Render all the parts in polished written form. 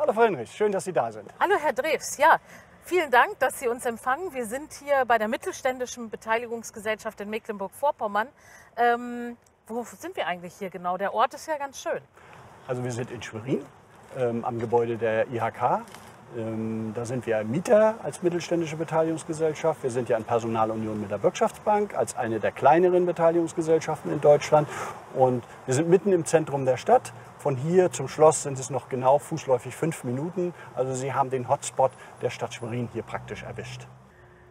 Hallo Frau Hinrichs, schön, dass Sie da sind. Hallo Herr Drews, ja. Vielen Dank, dass Sie uns empfangen. Wir sind hier bei der mittelständischen Beteiligungsgesellschaft in Mecklenburg-Vorpommern. Wo sind wir eigentlich hier genau? Der Ort ist ja ganz schön. Also wir sind in Schwerin, am Gebäude der IHK. Da sind wir Mieter als mittelständische Beteiligungsgesellschaft. Wir sind ja in Personalunion mit der Wirtschaftsbank als eine der kleineren Beteiligungsgesellschaften in Deutschland. Und wir sind mitten im Zentrum der Stadt. Von hier zum Schloss sind es noch genau fußläufig 5 Minuten. Also Sie haben den Hotspot der Stadt Schwerin hier praktisch erwischt.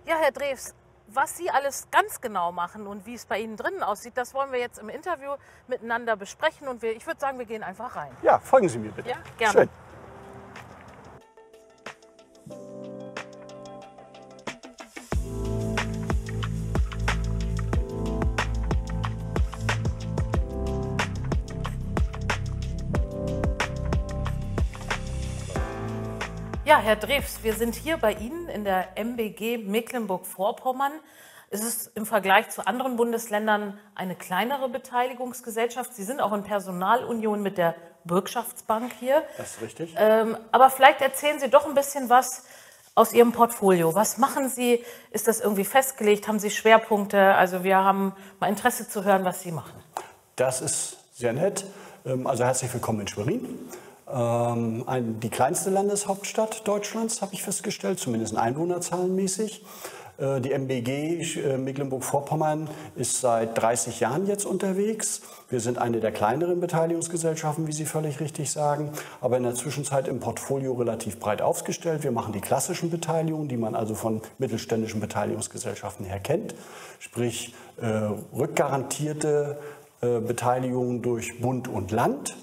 Ja, Herr Drews, was Sie alles ganz genau machen und wie es bei Ihnen drinnen aussieht, das wollen wir jetzt im Interview miteinander besprechen. Und ich würde sagen, wir gehen einfach rein. Ja, folgen Sie mir bitte. Ja, gerne. Schön. Ja, Herr Drews, wir sind hier bei Ihnen in der MBG Mecklenburg-Vorpommern. Es ist im Vergleich zu anderen Bundesländern eine kleinere Beteiligungsgesellschaft. Sie sind auch in Personalunion mit der Bürgschaftsbank hier. Das ist richtig. Aber vielleicht erzählen Sie doch ein bisschen was aus Ihrem Portfolio. Was machen Sie? Ist das irgendwie festgelegt? Haben Sie Schwerpunkte? Also wir haben mal Interesse zu hören, was Sie machen. Das ist sehr nett. Also herzlich willkommen in Schwerin. Die kleinste Landeshauptstadt Deutschlands, habe ich festgestellt, zumindest in einwohnerzahlenmäßig. Die MBG Mecklenburg-Vorpommern ist seit 30 Jahren jetzt unterwegs. Wir sind eine der kleineren Beteiligungsgesellschaften, wie Sie völlig richtig sagen, aber in der Zwischenzeit im Portfolio relativ breit aufgestellt. Wir machen die klassischen Beteiligungen, die man also von mittelständischen Beteiligungsgesellschaften her kennt, sprich rückgarantierte Beteiligungen durch Bund und Land.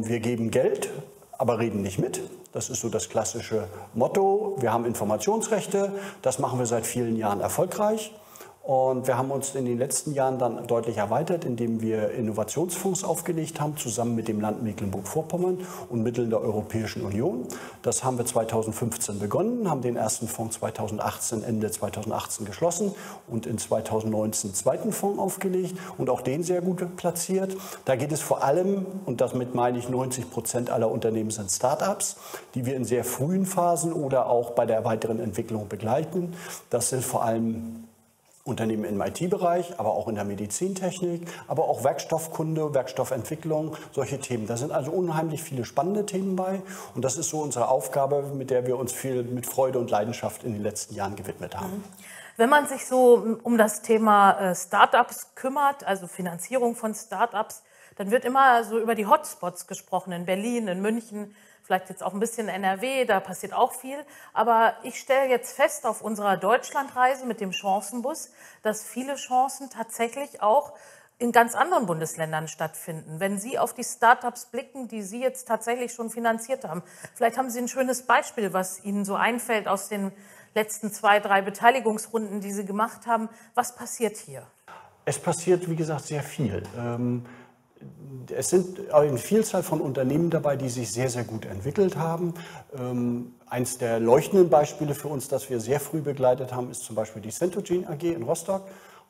Wir geben Geld, aber reden nicht mit. Das ist so das klassische Motto. Wir haben Informationsrechte, das machen wir seit vielen Jahren erfolgreich. Und wir haben uns in den letzten Jahren dann deutlich erweitert, indem wir Innovationsfonds aufgelegt haben, zusammen mit dem Land Mecklenburg-Vorpommern und Mitteln der Europäischen Union. Das haben wir 2015 begonnen, haben den ersten Fonds Ende 2018 geschlossen und in 2019 einen zweiten Fonds aufgelegt und auch den sehr gut platziert. Da geht es vor allem, und damit meine ich 90% aller Unternehmen sind Start-ups, die wir in sehr frühen Phasen oder auch bei der weiteren Entwicklung begleiten. Das sind vor allem Unternehmen im IT-Bereich, aber auch in der Medizintechnik, aber auch Werkstoffkunde, Werkstoffentwicklung, solche Themen. Da sind also unheimlich viele spannende Themen bei und das ist so unsere Aufgabe, mit der wir uns viel mit Freude und Leidenschaft in den letzten Jahren gewidmet haben. Wenn man sich so um das Thema Startups kümmert, also Finanzierung von Startups, dann wird immer so über die Hotspots gesprochen, in Berlin, in München, vielleicht jetzt auch ein bisschen NRW, da passiert auch viel. Aber ich stelle jetzt fest auf unserer Deutschlandreise mit dem Chancenbus, dass viele Chancen tatsächlich auch in ganz anderen Bundesländern stattfinden. Wenn Sie auf die Startups blicken, die Sie jetzt tatsächlich schon finanziert haben, vielleicht haben Sie ein schönes Beispiel, was Ihnen so einfällt aus den letzten 2, 3 Beteiligungsrunden, die Sie gemacht haben. Was passiert hier? Es passiert, wie gesagt, sehr viel. Es sind eine Vielzahl von Unternehmen dabei, die sich sehr, sehr gut entwickelt haben. Eins der leuchtenden Beispiele für uns, das wir sehr früh begleitet haben, ist zum Beispiel die Centogene AG in Rostock.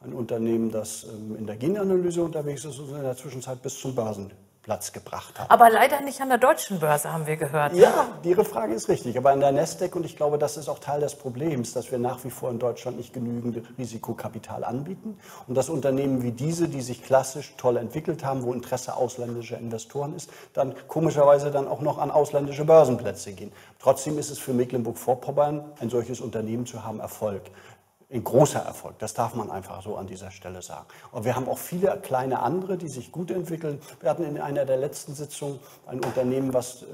Ein Unternehmen, das in der Genanalyse unterwegs ist und in der Zwischenzeit bis zum Börsenplatz gebracht hat. Aber leider nicht an der deutschen Börse, haben wir gehört. Ja, Ihre Frage ist richtig, aber an der Nasdaq. Und ich glaube, das ist auch Teil des Problems, dass wir nach wie vor in Deutschland nicht genügend Risikokapital anbieten. Und dass Unternehmen wie diese, die sich klassisch toll entwickelt haben, wo Interesse ausländischer Investoren ist, dann komischerweise dann auch noch an ausländische Börsenplätze gehen. Trotzdem ist es für Mecklenburg-Vorpommern, ein solches Unternehmen zu haben, Erfolg. Ein großer Erfolg, das darf man einfach so an dieser Stelle sagen. Und wir haben auch viele kleine andere, die sich gut entwickeln. Wir hatten in einer der letzten Sitzungen ein Unternehmen, was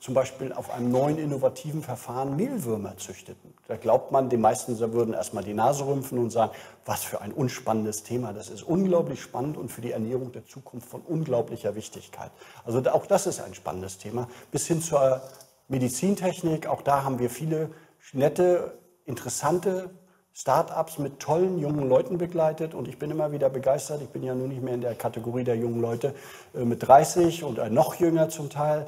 zum Beispiel auf einem neuen innovativen Verfahren Mehlwürmer züchteten. Da glaubt man, die meisten würden erstmal die Nase rümpfen und sagen, was für ein unspannendes Thema. Das ist unglaublich spannend und für die Ernährung der Zukunft von unglaublicher Wichtigkeit. Also auch das ist ein spannendes Thema. Bis hin zur Medizintechnik, auch da haben wir viele nette, interessante Startups mit tollen jungen Leuten begleitet und ich bin immer wieder begeistert. Ich bin ja nun nicht mehr in der Kategorie der jungen Leute mit 30 und noch jünger zum Teil.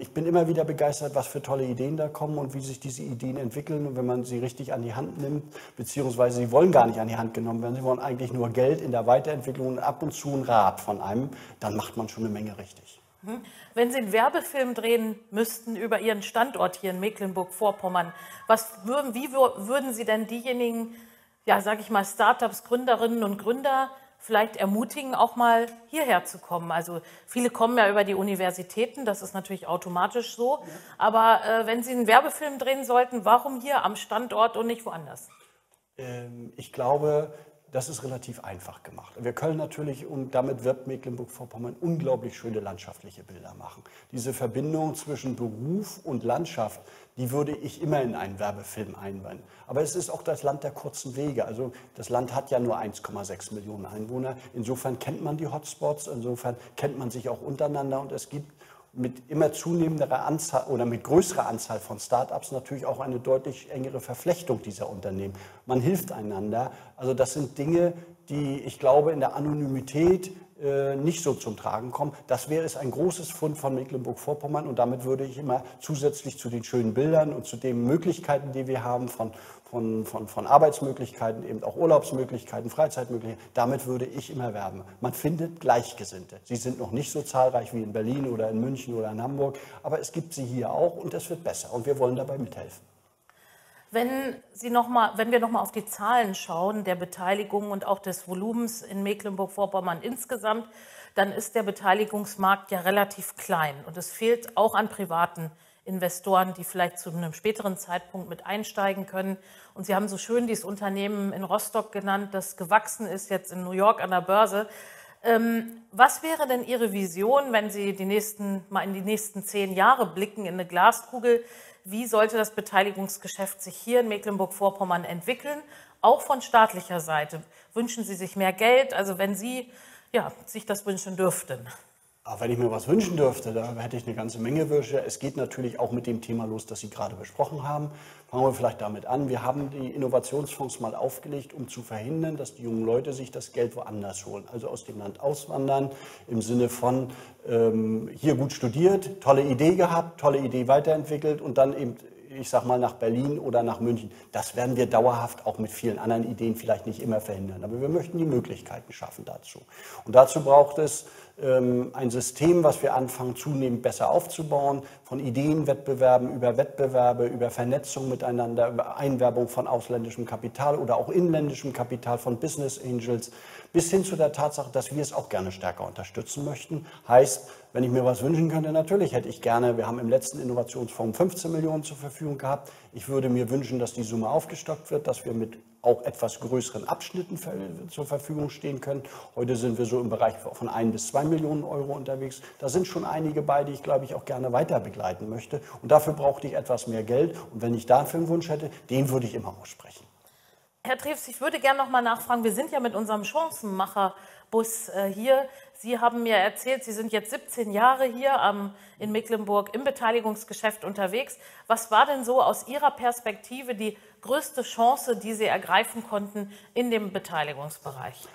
Ich bin immer wieder begeistert, was für tolle Ideen da kommen und wie sich diese Ideen entwickeln. Und wenn man sie richtig an die Hand nimmt, beziehungsweise sie wollen gar nicht an die Hand genommen werden, sie wollen eigentlich nur Geld in der Weiterentwicklung und ab und zu einen Rat von einem, dann macht man schon eine Menge richtig. Wenn Sie einen Werbefilm drehen müssten über Ihren Standort hier in Mecklenburg-Vorpommern, wie würden Sie denn diejenigen, ja, sage ich mal, Startups, Gründerinnen und Gründer vielleicht ermutigen, auch mal hierher zu kommen? Also viele kommen ja über die Universitäten, das ist natürlich automatisch so. Ja. Aber wenn Sie einen Werbefilm drehen sollten, warum hier am Standort und nicht woanders? Ich glaube, das ist relativ einfach gemacht. Wir können natürlich, und damit wird Mecklenburg-Vorpommern unglaublich schöne landschaftliche Bilder machen. Diese Verbindung zwischen Beruf und Landschaft, die würde ich immer in einen Werbefilm einbinden. Aber es ist auch das Land der kurzen Wege. Also das Land hat ja nur 1,6 Millionen Einwohner. Insofern kennt man die Hotspots, insofern kennt man sich auch untereinander. Und es gibt mit immer zunehmender Anzahl oder mit größerer Anzahl von Start-ups natürlich auch eine deutlich engere Verflechtung dieser Unternehmen. Man hilft einander. Also das sind Dinge, die, ich glaube, in der Anonymität nicht so zum Tragen kommen. Das wäre es ein großes Fund von Mecklenburg-Vorpommern, und damit würde ich immer zusätzlich zu den schönen Bildern und zu den Möglichkeiten, die wir haben von Arbeitsmöglichkeiten, eben auch Urlaubsmöglichkeiten, Freizeitmöglichkeiten, damit würde ich immer werben. Man findet Gleichgesinnte. Sie sind noch nicht so zahlreich wie in Berlin oder in München oder in Hamburg, aber es gibt sie hier auch, und es wird besser, und wir wollen dabei mithelfen. Wenn wir nochmal auf die Zahlen schauen, der Beteiligung und auch des Volumens in Mecklenburg-Vorpommern insgesamt, dann ist der Beteiligungsmarkt ja relativ klein. Und es fehlt auch an privaten Investoren, die vielleicht zu einem späteren Zeitpunkt mit einsteigen können. Und Sie haben so schön dieses Unternehmen in Rostock genannt, das gewachsen ist, jetzt in New York an der Börse. Was wäre denn Ihre Vision, wenn Sie mal in die nächsten 10 Jahre blicken in eine Glaskugel? Wie sollte das Beteiligungsgeschäft sich hier in Mecklenburg-Vorpommern entwickeln, auch von staatlicher Seite? Wünschen Sie sich mehr Geld, also wenn Sie sich das wünschen dürften? Aber wenn ich mir was wünschen dürfte, da hätte ich eine ganze Menge Wünsche. Es geht natürlich auch mit dem Thema los, das Sie gerade besprochen haben. Fangen wir vielleicht damit an. Wir haben die Innovationsfonds mal aufgelegt, um zu verhindern, dass die jungen Leute sich das Geld woanders holen. Also aus dem Land auswandern, im Sinne von hier gut studiert, tolle Idee gehabt, tolle Idee weiterentwickelt und dann eben, ich sag mal, nach Berlin oder nach München. Das werden wir dauerhaft auch mit vielen anderen Ideen vielleicht nicht immer verhindern. Aber wir möchten die Möglichkeiten schaffen dazu. Und dazu braucht es ein System, was wir anfangen, zunehmend besser aufzubauen, von Ideenwettbewerben über Wettbewerbe, über Vernetzung miteinander, über Einwerbung von ausländischem Kapital oder auch inländischem Kapital, von Business Angels, bis hin zu der Tatsache, dass wir es auch gerne stärker unterstützen möchten. Heißt, wenn ich mir was wünschen könnte, natürlich hätte ich gerne, wir haben im letzten Innovationsfonds 15 Millionen zur Verfügung gehabt. Ich würde mir wünschen, dass die Summe aufgestockt wird, dass wir mit auch etwas größeren Abschnitten zur Verfügung stehen können. Heute sind wir so im Bereich von 1 bis 2 Millionen Euro unterwegs. Da sind schon einige bei, die ich, glaube ich, auch gerne weiter begleiten möchte. Und dafür brauchte ich etwas mehr Geld. Und wenn ich dafür einen Wunsch hätte, den würde ich immer aussprechen. Herr Drews, ich würde gerne noch mal nachfragen, wir sind ja mit unserem Chancenmacher-Bus hier. Sie haben mir erzählt, Sie sind jetzt 17 Jahre hier in Mecklenburg im Beteiligungsgeschäft unterwegs. Was war denn so aus Ihrer Perspektive die größte Chance, die Sie ergreifen konnten in dem Beteiligungsbereich?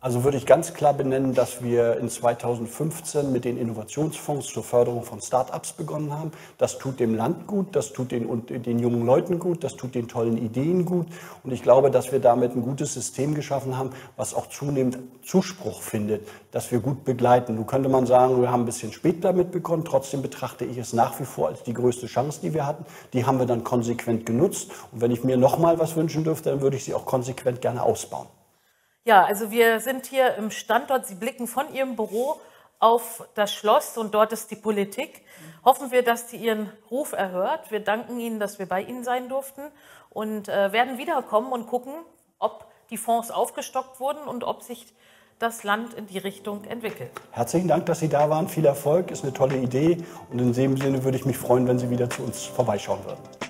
Also würde ich ganz klar benennen, dass wir in 2015 mit den Innovationsfonds zur Förderung von Start-ups begonnen haben. Das tut dem Land gut, das tut den jungen Leuten gut, das tut den tollen Ideen gut. Und ich glaube, dass wir damit ein gutes System geschaffen haben, was auch zunehmend Zuspruch findet, dass wir gut begleiten. Nun könnte man sagen, wir haben ein bisschen spät damit begonnen. Trotzdem betrachte ich es nach wie vor als die größte Chance, die wir hatten. Die haben wir dann konsequent genutzt. Und wenn ich mir nochmal was wünschen dürfte, dann würde ich sie auch konsequent gerne ausbauen. Ja, also wir sind hier im Standort. Sie blicken von Ihrem Büro auf das Schloss und dort ist die Politik. Hoffen wir, dass die Ihren Ruf erhört. Wir danken Ihnen, dass wir bei Ihnen sein durften, und werden wiederkommen und gucken, ob die Fonds aufgestockt wurden und ob sich das Land in die Richtung entwickelt. Herzlichen Dank, dass Sie da waren. Viel Erfolg, ist eine tolle Idee, und in dem Sinne würde ich mich freuen, wenn Sie wieder zu uns vorbeischauen würden.